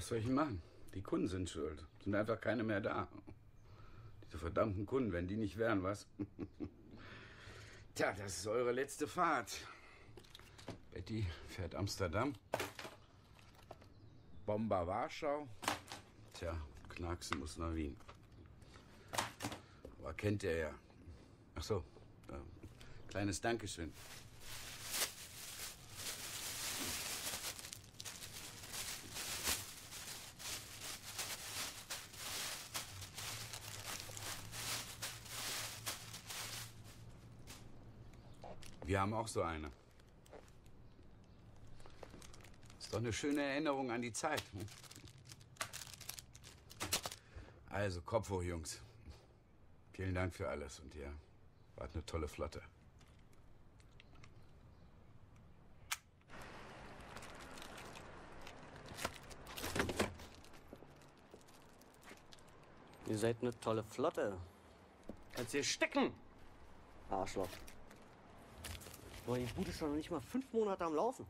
was soll ich machen? Die Kunden sind schuld. Es sind einfach keine mehr da. Diese verdammten Kunden, wenn die nicht wären, was? Tja, das ist eure letzte Fahrt. Betty fährt Amsterdam. Bomber Warschau. Tja, Knacksen muss nach Wien. Aber kennt ihr ja. Ach so, kleines Dankeschön. Wir haben auch so eine. Ist doch eine schöne Erinnerung an die Zeit. Hm? Also, Kopf hoch, Jungs. Vielen Dank für alles und ihr wart eine tolle Flotte. Ihr seid eine tolle Flotte. Kannst hier stecken! Arschloch. Aber die Bude ist doch noch nicht mal 5 Monate am Laufen.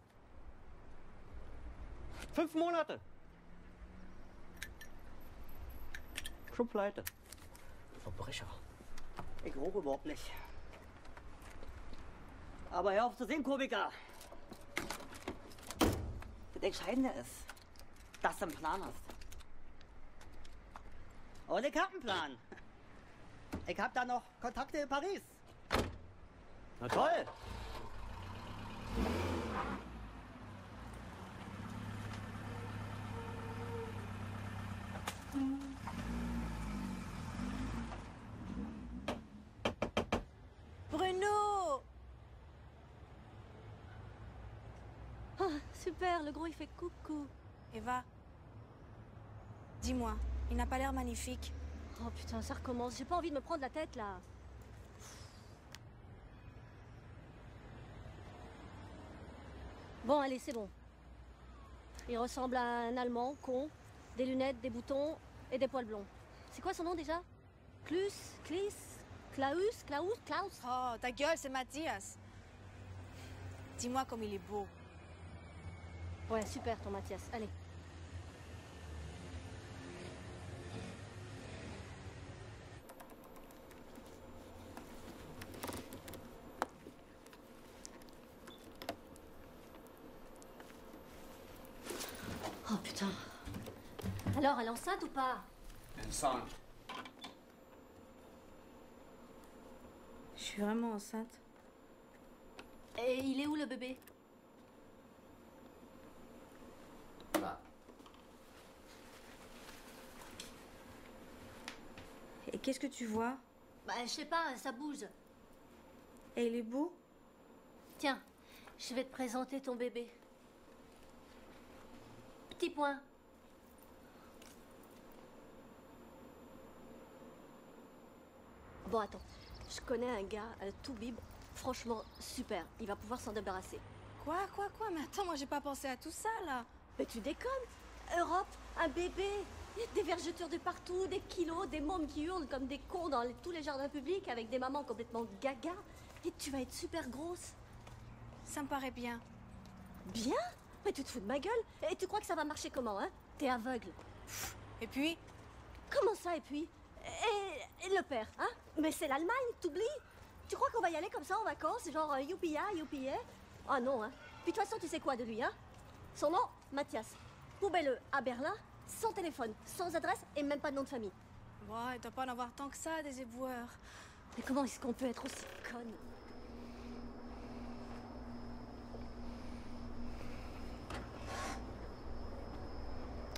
5 Monate! Schon pleite. Verbrecher. Ich robe überhaupt nicht. Aber hör auf zu sehen, Kubica. Das Entscheidende ist, dass du einen Plan hast. Und ich hab einen Plan. Ich hab da noch Kontakte in Paris. Na toll! Bruno! Oh, super, le gros il fait coucou. Eva, dis-moi, il n'a pas l'air magnifique. Oh putain, ça recommence, j'ai pas envie de me prendre la tête là. Bon, allez, c'est bon. Il ressemble à un Allemand, con, des lunettes, des boutons et des poils blonds. C'est quoi son nom déjà? Klus, Klis, Klaus, Klaus, Klaus. Oh, ta gueule, c'est Matthias. Dis-moi comme il est beau. Ouais, super ton Matthias, allez. Oh putain. Alors, elle est enceinte ou pas? Enceinte. Je suis vraiment enceinte. Et il est où le bébé? Là. Et qu'est-ce que tu vois? Bah, je sais pas, ça bouge. Et il est beau? Tiens, je vais te présenter ton bébé. Petit point. Bon, attends. Je connais un gars, tout bib. Franchement, super. Il va pouvoir s'en débarrasser. Quoi? Mais attends, moi, j'ai pas pensé à tout ça, là. Mais tu déconnes. Europe, un bébé. Des vergetures de partout, des kilos, des mômes qui hurlent comme des cons dans tous les jardins publics avec des mamans complètement gaga. Et tu vas être super grosse. Ça me paraît bien. Bien? Mais tu te fous de ma gueule? Et tu crois que ça va marcher comment, hein? T'es aveugle. Et puis? Comment ça, et puis? Et le père, hein? Mais c'est l'Allemagne, t'oublies? Tu crois qu'on va y aller comme ça en vacances, genre youpia, youpia? Ah non, hein? Puis de toute façon, tu sais quoi de lui, hein? Son nom, Matthias. Poubelle-le à Berlin, sans téléphone, sans adresse et même pas de nom de famille. Ouais, il doit pas en avoir tant que ça, des éboueurs. Mais comment est-ce qu'on peut être aussi conne?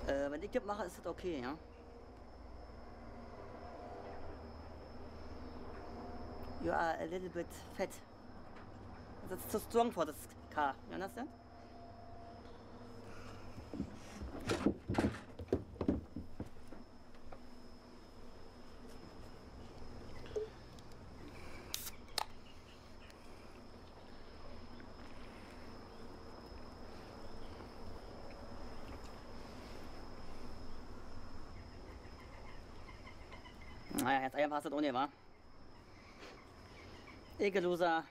Wenn ich das mache, ist das okay, ja? You are a little bit fat. That's too strong for this car, you understand? Naja, ganz einfach ist das ohne, wa? Ekelloser,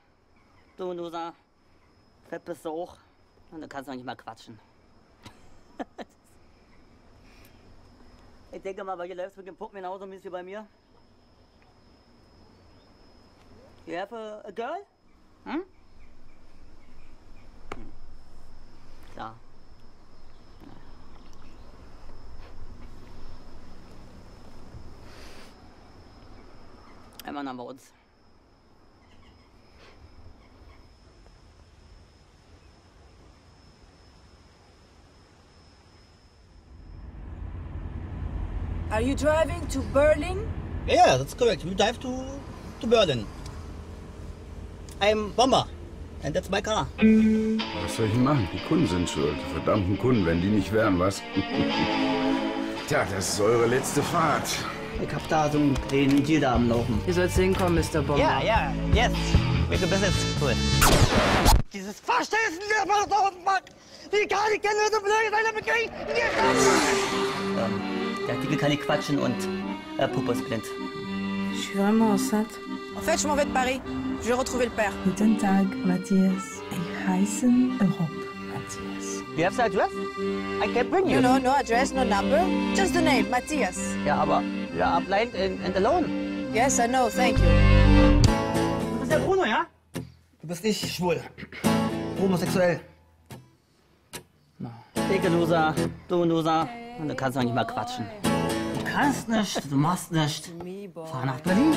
Loser, fett bist du auch. Und du kannst noch nicht mal quatschen. Ich denke mal, bei dir läuft es mit dem Puppen genauso mies wie bei mir. You have a girl? Hm? Klar. Ein Mann haben wir uns. Are you driving to Berlin? Yeah, that's correct. We drive to Berlin. I'm Bomber, and that's my car. Was soll ich machen? Die Kunden sind schuld. Die verdammten Kunden, wenn die nicht wären, was? Tja, das ist eure letzte Fahrt. Ich hab da so einen kleinen Deal da am Laufen. Ihr sollt hinkommen, Mr. Bomber. Ja, ja, jetzt. Welche Business? Cool. Dieses Verständnis, das man da unten macht. Die gar nicht kennen, so blöd, einer bekriegt. Der Artikel kann ich quatschen und Puppe ist blind. Je suis vraiment enceinte. En fait, je m'en vais de Paris. Je vais retrouver le père. Guten Tag, Matthias. Ich heiße Europe, Matthias. You have the address? I can bring you. No, no address, no number. Just the name, Matthias. Ja, aber you are blind and alone. Yes, I know, thank you. Du bist der Bruno, ja? Du bist nicht schwul. Homosexuell. No. Ekelloser, Donoser. Und du kannst noch nicht mal quatschen. Du kannst nicht, du machst nicht. Fahr nach Berlin.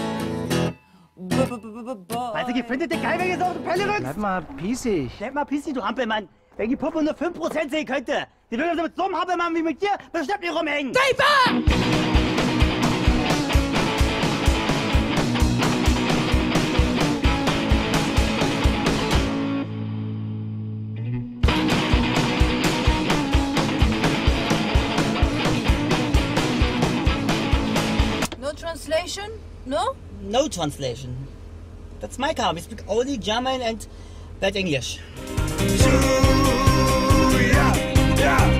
Weißt du, ich finde dich geil, wenn ihr so auf den Pelle rückst. Bleib mal pissig, du Ampelmann. Wenn die Puppe nur 5% sehen könnte, die würde mit so einem Hampelmann wie mit dir bestimmt nicht rumhängen. Dave! Translation? No? No translation. That's my car. We speak only German and bad English. So, yeah, yeah.